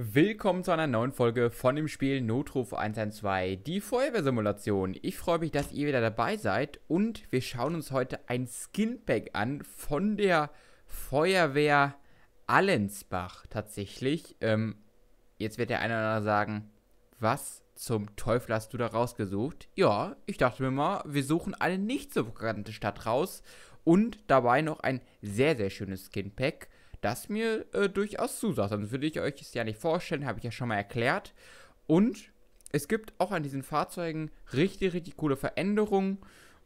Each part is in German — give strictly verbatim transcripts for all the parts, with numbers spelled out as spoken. Willkommen zu einer neuen Folge von dem Spiel Notruf eins eins zwei, die Feuerwehrsimulation. Ich freue mich, dass ihr wieder dabei seid und wir schauen uns heute ein Skinpack an von der Feuerwehr Allensbach tatsächlich. Ähm, jetzt wird der eine oder andere sagen, was zum Teufel hast du da rausgesucht? Ja, ich dachte mir mal, wir suchen eine nicht so bekannte Stadt raus und dabei noch ein sehr, sehr schönes Skinpack, das mir äh, durchaus zusagt. Sonst würde ich euch es ja nicht vorstellen, habe ich ja schon mal erklärt. Und es gibt auch an diesen Fahrzeugen richtig, richtig coole Veränderungen.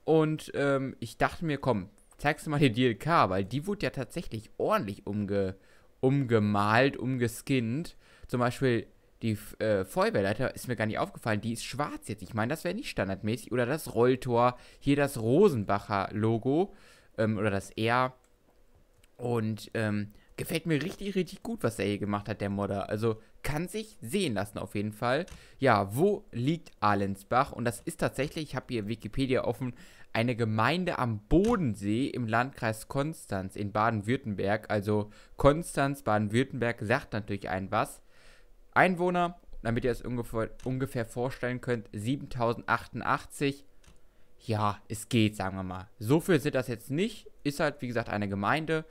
Und ähm, ich dachte mir, komm, zeigst du mal die D L K, weil die wurde ja tatsächlich ordentlich umge umgemalt, umgeskinnt. Zum Beispiel die äh, Feuerwehrleiter, ist mir gar nicht aufgefallen, die ist schwarz jetzt. Ich meine, das wäre nicht standardmäßig. Oder das Rolltor, hier das Rosenbacher Logo ähm, oder das R. Und ähm, gefällt mir richtig, richtig gut, was er hier gemacht hat, der Modder. Also kann sich sehen lassen auf jeden Fall. Ja, wo liegt Allensbach? Und das ist tatsächlich, ich habe hier Wikipedia offen, eine Gemeinde am Bodensee im Landkreis Konstanz in Baden-Württemberg. Also Konstanz, Baden-Württemberg sagt natürlich einem was. Einwohner, damit ihr es ungefähr, ungefähr vorstellen könnt, siebentausend achtundachtzig. Ja, es geht, sagen wir mal. So viel sind das jetzt nicht. Ist halt, wie gesagt, eine Gemeinde.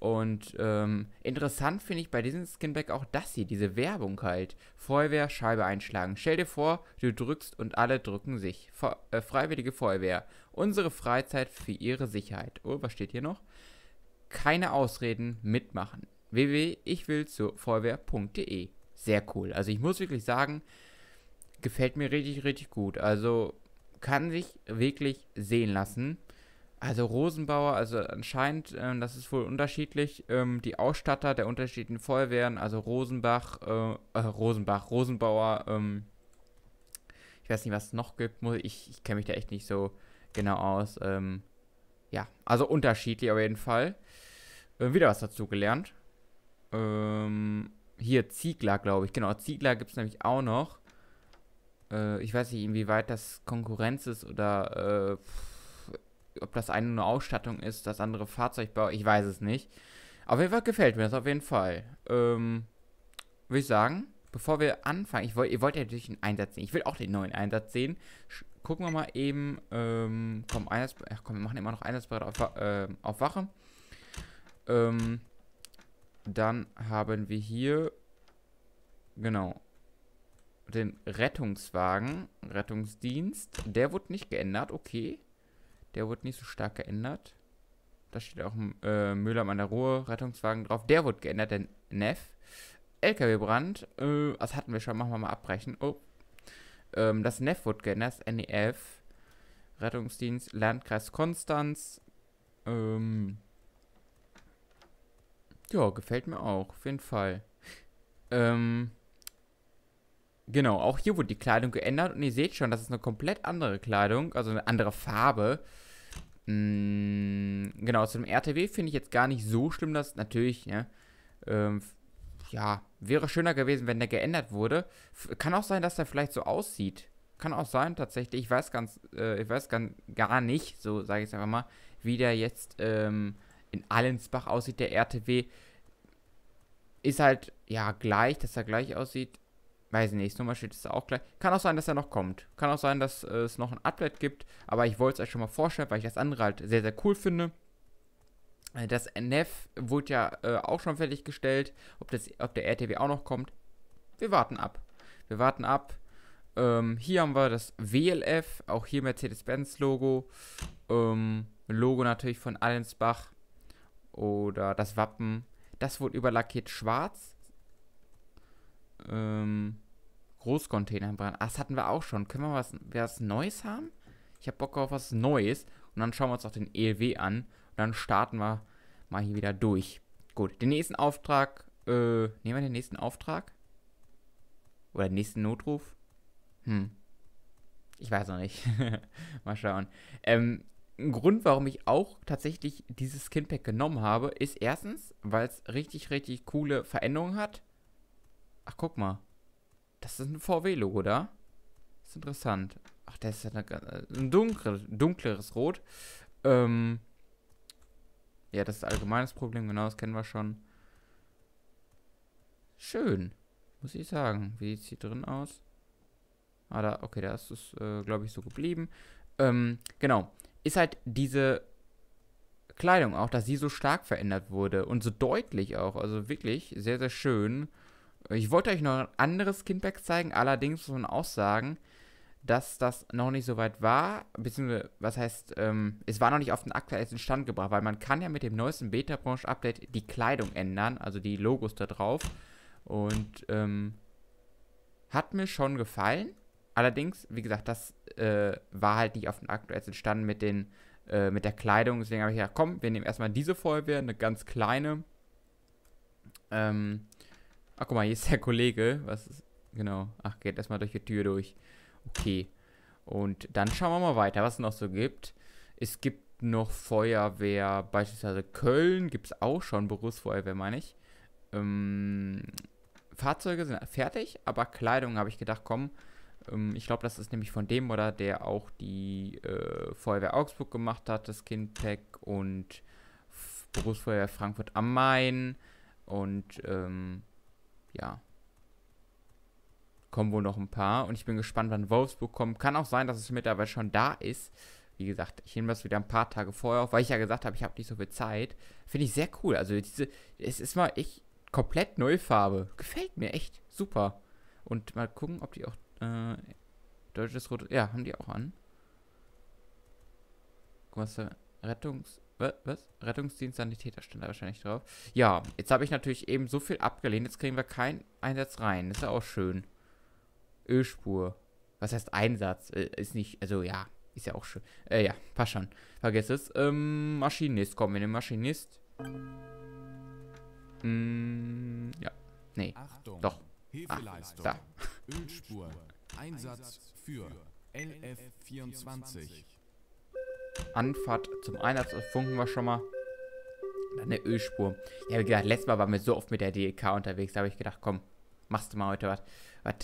Und ähm, interessant finde ich bei diesem Skinback auch das hier, diese Werbung halt. Feuerwehr, Scheibe einschlagen. Stell dir vor, du drückst und alle drücken sich. Fe äh, freiwillige Feuerwehr. Unsere Freizeit für ihre Sicherheit. Oh, was steht hier noch? Keine Ausreden, mitmachen. w w w punkt ich will zur feuerwehr punkt de. Sehr cool. Also ich muss wirklich sagen, gefällt mir richtig, richtig gut. Also kann sich wirklich sehen lassen. Also Rosenbauer, also anscheinend, ähm, das ist wohl unterschiedlich, ähm, die Ausstatter der unterschiedlichen Feuerwehren, also Rosenbach, äh, äh, Rosenbach, Rosenbauer, ähm, ich weiß nicht, was es noch gibt, muss ich, ich kenne mich da echt nicht so genau aus, ähm, ja, also unterschiedlich auf jeden Fall, äh, wieder was dazu gelernt, ähm, hier Ziegler, glaube ich, genau, Ziegler gibt es nämlich auch noch, äh, ich weiß nicht, inwieweit das Konkurrenz ist oder, äh, pff, ob das eine nur Ausstattung ist, das andere Fahrzeugbau, ich weiß es nicht. Auf jeden Fall gefällt mir das auf jeden Fall. Ähm, würde ich sagen, bevor wir anfangen, ich wollt, ihr wollt ja natürlich einen Einsatz sehen. Ich will auch den neuen Einsatz sehen. Sch Gucken wir mal eben, ähm, komm, Einsatz, ach komm, wir machen immer noch Einsatzbereit auf, äh, auf Wache. Ähm, dann haben wir hier, genau, den Rettungswagen, Rettungsdienst. Der wurde nicht geändert, okay. Der wurde nicht so stark geändert. Da steht auch äh, Mülheim an der Ruhr, Rettungswagen drauf. Der wurde geändert, der N E F. L K W-Brand, äh, das hatten wir schon, machen wir mal abbrechen. Oh. Ähm, das N E F wurde geändert, das N E F. Rettungsdienst, Landkreis Konstanz. Ähm. Ja, gefällt mir auch, auf jeden Fall. Ähm. Genau, auch hier wurde die Kleidung geändert und ihr seht schon, das ist eine komplett andere Kleidung, also eine andere Farbe. Mm, genau, zum R T W finde ich jetzt gar nicht so schlimm, dass natürlich, ne, ähm, ja, wäre schöner gewesen, wenn der geändert wurde. F- kann auch sein, dass der vielleicht so aussieht. Kann auch sein, tatsächlich, ich weiß ganz, äh, ich weiß ganz, gar nicht, so sage ich es einfach mal, wie der jetzt ähm, in Allensbach aussieht, der R T W. Ist halt, ja, gleich, dass er gleich aussieht. Weiß nicht, zum Beispiel ist es auch gleich. Kann auch sein, dass er noch kommt. Kann auch sein, dass äh, es noch ein Update gibt. Aber ich wollte es euch schon mal vorstellen, weil ich das andere halt sehr, sehr cool finde. Das N F wurde ja äh, auch schon fertiggestellt. Ob, das, ob der R T W auch noch kommt. Wir warten ab. Wir warten ab. Ähm, hier haben wir das W L F. Auch hier Mercedes-Benz Logo. Ähm, Logo natürlich von Allensbach. Oder das Wappen. Das wurde überlackiert schwarz. Ähm, Großcontainerbrand. Ah, das hatten wir auch schon. Können wir was, was Neues haben? Ich habe Bock auf was Neues. Und dann schauen wir uns auch den E L W an. Und dann starten wir mal hier wieder durch. Gut, den nächsten Auftrag. Äh, nehmen wir den nächsten Auftrag? Oder den nächsten Notruf? Hm. Ich weiß noch nicht. Mal schauen. Ähm, ein Grund, warum ich auch tatsächlich dieses Skinpack genommen habe, ist erstens, weil es richtig, richtig coole Veränderungen hat. Ach, guck mal. Das ist ein V W-Logo, da? Das ist interessant. Ach, das ist eine, ein dunkle, dunkleres Rot. Ähm, ja, das ist ein allgemeines Problem. Genau, das kennen wir schon. Schön. Muss ich sagen. Wie sieht es hier drin aus? Ah, da, okay, da ist es, äh, glaube ich, so geblieben. Ähm, genau. Ist halt diese Kleidung auch, dass sie so stark verändert wurde. Und so deutlich auch. Also wirklich sehr, sehr schön. Ich wollte euch noch ein anderes Skinpack zeigen. Allerdings muss man auch sagen, dass das noch nicht so weit war. Beziehungsweise, was heißt, ähm, es war noch nicht auf den aktuellsten Stand gebracht. Weil man kann ja mit dem neuesten Beta-Branch-Update die Kleidung ändern. Also die Logos da drauf. Und ähm, hat mir schon gefallen. Allerdings, wie gesagt, das äh, war halt nicht auf den aktuellsten Stand mit, den, äh, mit der Kleidung. Deswegen habe ich gedacht, komm, wir nehmen erstmal diese Feuerwehr, eine ganz kleine. Ähm, ach, guck mal, hier ist der Kollege. Was ist, genau, ach, geht erstmal durch die Tür durch. Okay, und dann schauen wir mal weiter, was es noch so gibt. Es gibt noch Feuerwehr, beispielsweise Köln, gibt es auch schon, Berufsfeuerwehr meine ich. Ähm, Fahrzeuge sind fertig, aber Kleidung habe ich gedacht, komm, ähm, ich glaube, das ist nämlich von dem oder der auch die äh, Feuerwehr Augsburg gemacht hat, das Skinpack und F Berufsfeuerwehr Frankfurt am Main und ähm, ja, kommen wohl noch ein paar und ich bin gespannt, wann Wolfsburg kommt. Kann auch sein, dass es mittlerweile schon da ist. Wie gesagt, ich nehme das wieder ein paar Tage vorher auf, weil ich ja gesagt habe, ich habe nicht so viel Zeit. Finde ich sehr cool. Also diese, es ist mal echt komplett neue Farbe. Gefällt mir echt super. Und mal gucken, ob die auch äh, deutsches Rot, ja, haben die auch an. Guck mal, was da Rettungs, was? Rettungsdienst, Sanitäter stand da wahrscheinlich drauf. Ja, jetzt habe ich natürlich eben so viel abgelehnt. Jetzt kriegen wir keinen Einsatz rein. Ist ja auch schön. Ölspur. Was heißt Einsatz? Ist nicht, also ja. Ist ja auch schön. Äh, ja, passt schon. Vergesst es. Ähm, Maschinist. Komm, wir nehmen Maschinist. Mm, ja. Nee. Achtung. Doch. Hilfeleistung. Ah, da. Ölspur. Einsatz für L F vierundzwanzig. Anfahrt zum Einsatz. Funken wir schon mal. Dann eine Ölspur. Ja, wie gesagt, letztes Mal waren wir so oft mit der D E K unterwegs. Da habe ich gedacht, komm, machst du mal heute was. Was?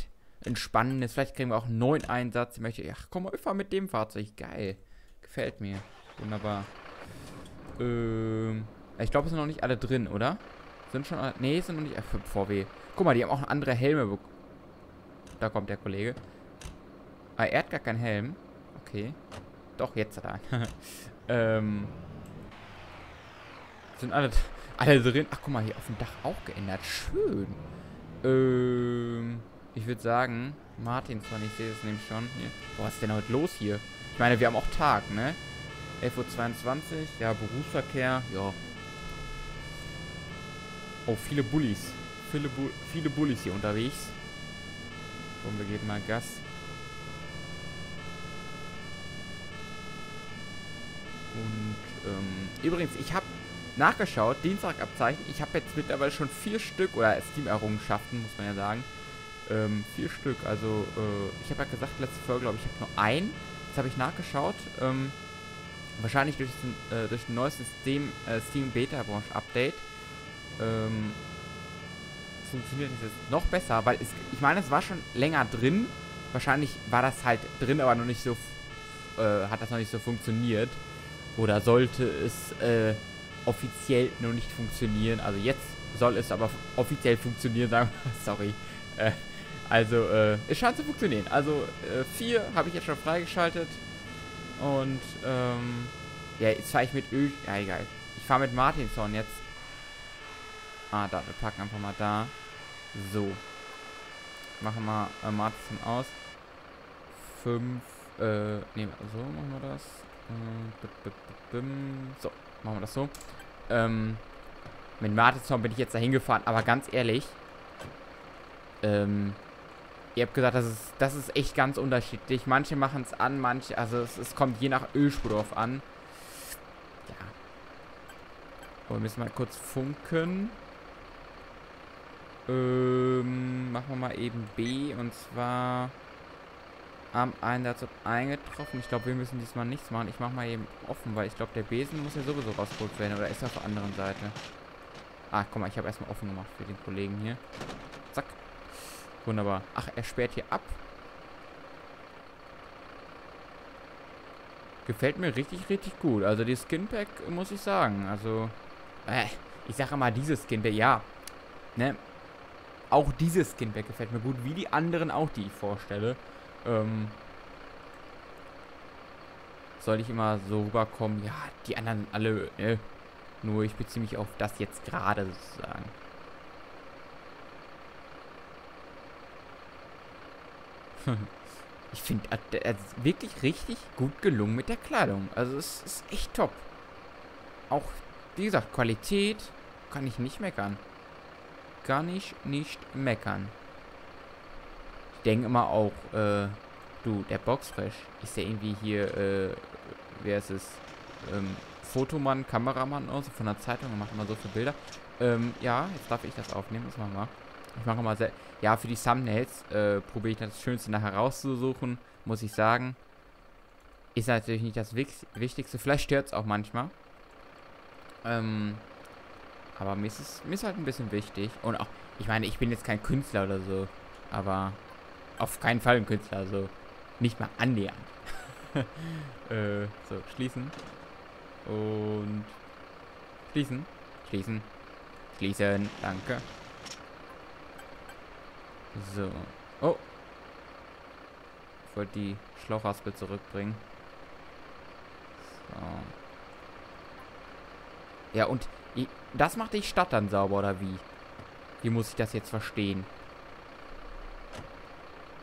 Entspannendes. Vielleicht kriegen wir auch einen neuen Einsatz. Ich möchte, ach komm, ich fahr mit dem Fahrzeug. Geil. Gefällt mir. Wunderbar. Ähm. Ich glaube, es sind noch nicht alle drin, oder? Sind schon alle. Nee, sind noch nicht. Ach, V W. Guck mal, die haben auch andere Helme bekommen. Da kommt der Kollege. Ah, er hat gar keinen Helm. Okay. Doch, jetzt hat er einen. ähm. Sind alle, alle drin. Ach, guck mal, hier auf dem Dach auch geändert. Schön. Ähm. Ich würde sagen, Martin von ich sehe es nämlich schon. Hier. Boah, was ist denn heute los hier? Ich meine, wir haben auch Tag, ne? elf Uhr zweiundzwanzig, ja, Berufsverkehr, ja. Oh, viele Bullis. Viele, Bu viele Bullis hier unterwegs. Und wir geben mal Gas. Und, ähm, übrigens, ich habe nachgeschaut, Dienstagabzeichen. Ich habe jetzt mittlerweile schon vier Stück, oder Steam-Errungenschaften, muss man ja sagen. Ähm, vier Stück, also äh, ich habe ja gesagt, letzte Folge, glaube ich, ich habe nur einen. Jetzt habe ich nachgeschaut. Ähm, wahrscheinlich durch den, äh, durch den neuesten Steam, äh, Steam Beta Branch Update. Ähm, funktioniert das jetzt noch besser, weil es, ich meine, es war schon länger drin. Wahrscheinlich war das halt drin, aber noch nicht so, äh, hat das noch nicht so funktioniert. Oder sollte es äh, offiziell noch nicht funktionieren. Also jetzt soll es aber offiziell funktionieren, sagen wir, sorry. Äh, also, äh, es scheint zu funktionieren. Also, äh, vier habe ich jetzt schon freigeschaltet. Und, ähm, ja, jetzt fahre ich mit Öl. Ja, egal. Ich fahre mit Martinson jetzt. Ah, da, wir packen einfach mal da. So. Machen wir äh, Martinson aus. Fünf, äh, nehmen wir so, machen wir das. So, machen wir das so. Ähm, mit Martinson bin ich jetzt da hingefahren, aber ganz ehrlich. Ähm, ihr habt gesagt, das ist, das ist echt ganz unterschiedlich. Manche machen es an, manche, also es, es kommt je nach Ölspur drauf an. Ja. Oh, wir müssen mal kurz funken. Ähm, machen wir mal eben B und zwar am Einsatz und eingetroffen. Ich glaube, wir müssen diesmal nichts machen. Ich mache mal eben offen, weil ich glaube, der Besen muss ja sowieso rausgeholt werden. Oder ist er auf der anderen Seite? Ah, guck mal, ich habe erstmal offen gemacht für den Kollegen hier. Zack. Wunderbar. Ach, er sperrt hier ab. Gefällt mir richtig, richtig gut. Also die Skinpack, muss ich sagen. Also, äh, ich sage mal, dieses Skinpack, ja. Ne? Auch dieses Skinpack gefällt mir gut, wie die anderen auch, die ich vorstelle. Ähm, soll ich immer so rüberkommen? Ja, die anderen alle. Äh, nur ich beziehe mich auf das jetzt gerade sozusagen. Ich finde, er ist wirklich richtig gut gelungen mit der Kleidung. Also es ist echt top. Auch, wie gesagt, Qualität kann ich nicht meckern. Kann ich nicht meckern. Ich denke immer auch, äh, du, der Boxfresh ist ja irgendwie hier, äh, wer ist es? Ähm, Fotomann, Kameramann aus, von der Zeitung, wir machen mal so viele Bilder. Ähm, ja, jetzt darf ich das aufnehmen, das machen wir mal. Ich mache mal sehr. Ja, für die Thumbnails äh, probiere ich das Schönste nachher rauszusuchen, muss ich sagen. Ist natürlich nicht das Wichtigste. Vielleicht stört es auch manchmal. Ähm, aber mir ist, es, mir ist halt ein bisschen wichtig. Und auch, ich meine, ich bin jetzt kein Künstler oder so. Aber auf keinen Fall ein Künstler. Also nicht mal annähernd. äh, so, schließen. Und schließen. Schließen. Schließen. Danke. So. Oh. Ich wollte die Schlauchraspel zurückbringen. So. Ja, und das macht die Stadt dann sauber, oder wie? Wie muss ich das jetzt verstehen?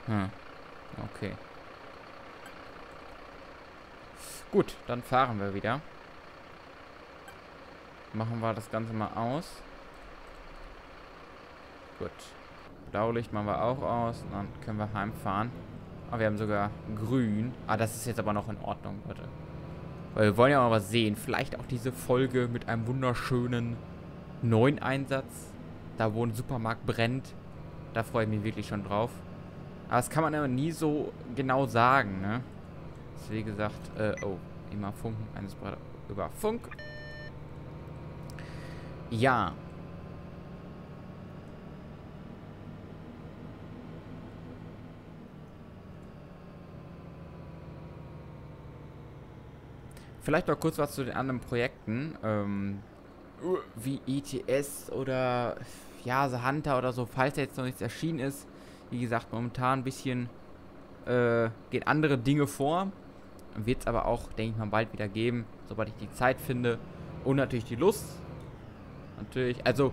Hm. Okay. Gut, dann fahren wir wieder. Machen wir das Ganze mal aus. Gut. Blaulicht machen wir auch aus. Dann können wir heimfahren. Aber wir haben sogar grün. Ah, das ist jetzt aber noch in Ordnung, Leute. Weil wir wollen ja auch was sehen. Vielleicht auch diese Folge mit einem wunderschönen neuen Einsatz. Da, wo ein Supermarkt brennt. Da freue ich mich wirklich schon drauf. Aber das kann man ja nie so genau sagen, ne? Deswegen gesagt, äh, oh, immer Funken eines Brett über Funk. Ja. Vielleicht noch kurz was zu den anderen Projekten, ähm, wie E T S oder, ja, The Hunter oder so, falls jetzt noch nichts erschienen ist. Wie gesagt, momentan ein bisschen, äh, gehen andere Dinge vor. Wird es aber auch, denke ich mal, bald wieder geben, sobald ich die Zeit finde. Und natürlich die Lust. Natürlich, also,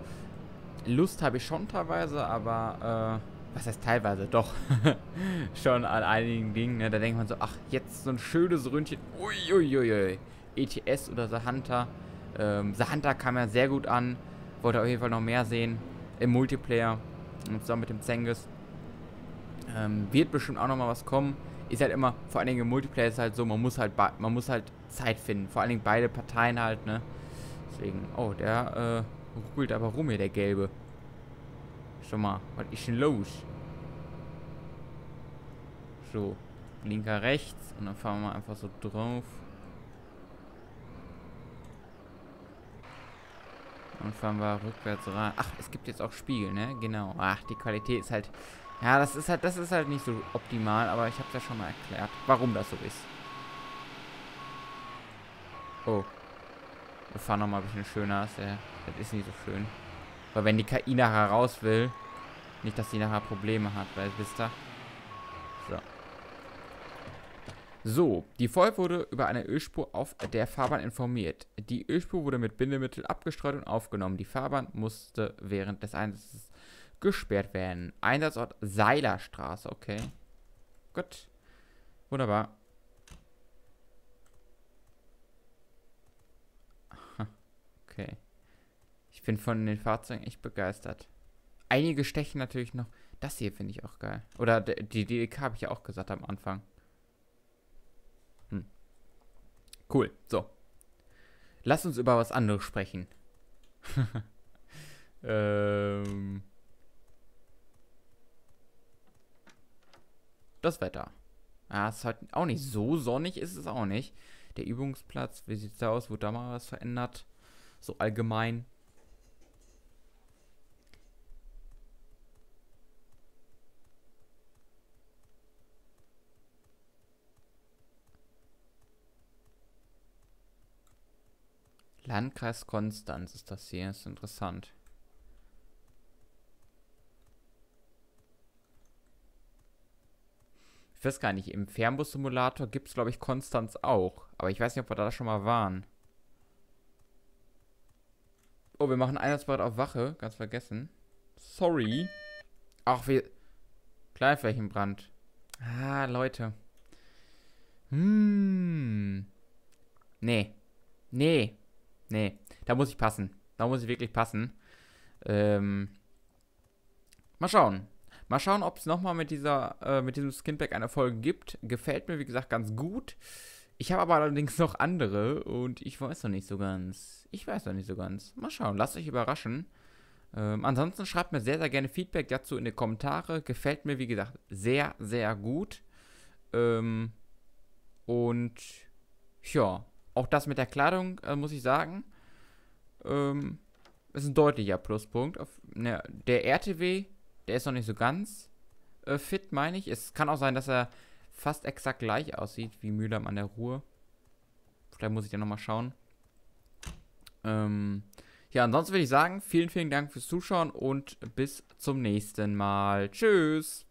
Lust habe ich schon teilweise, aber, äh, was heißt teilweise? Doch. Schon an einigen Dingen. Ne? Da denkt man so, ach, jetzt so ein schönes Ründchen. Uiuiuiui. E T S oder The Hunter. Ähm, The Hunter kam ja sehr gut an. Wollte auf jeden Fall noch mehr sehen. Im Multiplayer. Und zusammen mit dem Zengis. Ähm, wird bestimmt auch nochmal was kommen. Ist halt immer, vor allen Dingen im Multiplayer ist halt so, man muss halt, man muss halt Zeit finden. Vor allen Dingen beide Parteien halt, ne? Deswegen, oh, der äh, ruckelt aber rum hier, der Gelbe. Schon mal, was ist denn los? So, linker rechts und dann fahren wir einfach so drauf. Und fahren wir rückwärts rein. Ach, es gibt jetzt auch Spiegel, ne? Genau. Ach, die Qualität ist halt. Ja, das ist halt, das ist halt nicht so optimal, aber ich hab's ja schon mal erklärt, warum das so ist. Oh. Wir fahren nochmal ein bisschen schöner. Das ist nicht so schön. Weil wenn die K I nachher raus will, nicht, dass sie nachher Probleme hat, weil, wisst ihr? So. So, die Feuerwehr wurde über eine Ölspur auf der Fahrbahn informiert. Die Ölspur wurde mit Bindemittel abgestreut und aufgenommen. Die Fahrbahn musste während des Einsatzes gesperrt werden. Einsatzort Seilerstraße, okay. Gut. Wunderbar. Okay. Ich bin von den Fahrzeugen echt begeistert. Einige stechen natürlich noch. Das hier finde ich auch geil. Oder die D D K habe ich ja auch gesagt am Anfang. Hm. Cool. So. Lass uns über was anderes sprechen. ähm. Das Wetter. Ah, es ist halt auch nicht so sonnig, ist es auch nicht. Der Übungsplatz, wie sieht es da aus? Wurde da mal was verändert? So allgemein. Landkreis Konstanz ist das hier, ist interessant. Ich weiß gar nicht, im Fernbus-Simulator gibt es, glaube ich, Konstanz auch. Aber ich weiß nicht, ob wir da schon mal waren. Oh, wir machen Einsatzbereit auf Wache. Ganz vergessen. Sorry. Ach, wir... Kleinflächenbrand. Ah, Leute. Hm. Nee. Nee. Nee. Da muss ich passen. Da muss ich wirklich passen. Ähm... Mal schauen. Mal schauen, ob es nochmal mit dieser, äh, mit diesem Skinpack eine Folge gibt. Gefällt mir, wie gesagt, ganz gut. Ich habe aber allerdings noch andere und ich weiß noch nicht so ganz. Ich weiß noch nicht so ganz. Mal schauen, lasst euch überraschen. Ähm, ansonsten schreibt mir sehr, sehr gerne Feedback dazu in die Kommentare. Gefällt mir, wie gesagt, sehr, sehr gut. Ähm, und ja, auch das mit der Kleidung, äh, muss ich sagen, ähm, ist ein deutlicher Pluspunkt. Auf, ne, der R T W... Der ist noch nicht so ganz äh, fit, meine ich. Es kann auch sein, dass er fast exakt gleich aussieht wie Mülheim an der Ruhr. Vielleicht muss ich dann nochmal schauen. Ähm, ja, ansonsten würde ich sagen, vielen, vielen Dank fürs Zuschauen und bis zum nächsten Mal. Tschüss!